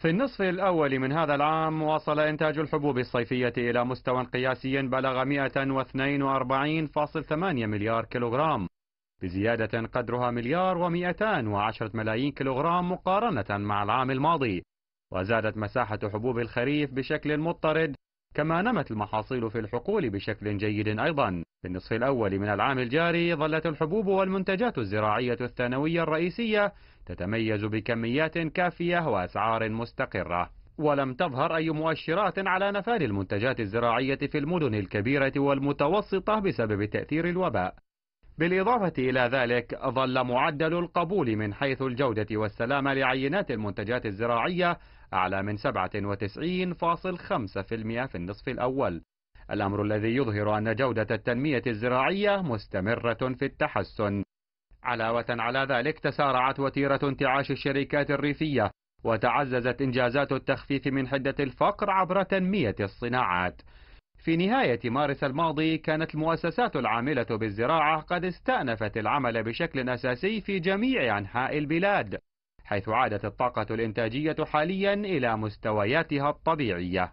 في النصف الأول من هذا العام وصل إنتاج الحبوب الصيفية إلى مستوى قياسي بلغ 142.8 مليار كيلوغرام، بزيادة قدرها 1,210,000,000 كيلوغرام مقارنة مع العام الماضي. وزادت مساحة حبوب الخريف بشكل مضطرد، كما نمت المحاصيل في الحقول بشكل جيد أيضا. في النصف الأول من العام الجاري ظلت الحبوب والمنتجات الزراعية الثانوية الرئيسية تتميز بكميات كافية وأسعار مستقرة، ولم تظهر أي مؤشرات على نفاد المنتجات الزراعية في المدن الكبيرة والمتوسطة بسبب تأثير الوباء. بالإضافة إلى ذلك ظل معدل القبول من حيث الجودة والسلامة لعينات المنتجات الزراعية أعلى من 97.5% في النصف الأول، الأمر الذي يظهر أن جودة التنمية الزراعية مستمرة في التحسن. علاوة على ذلك تسارعت وتيرة انتعاش الشركات الريفية، وتعززت إنجازات التخفيف من حدة الفقر عبر تنمية الصناعات. في نهاية مارس الماضي كانت المؤسسات العاملة بالزراعة قد استأنفت العمل بشكل أساسي في جميع أنحاء البلاد، حيث عادت الطاقة الإنتاجية حاليا إلى مستوياتها الطبيعية.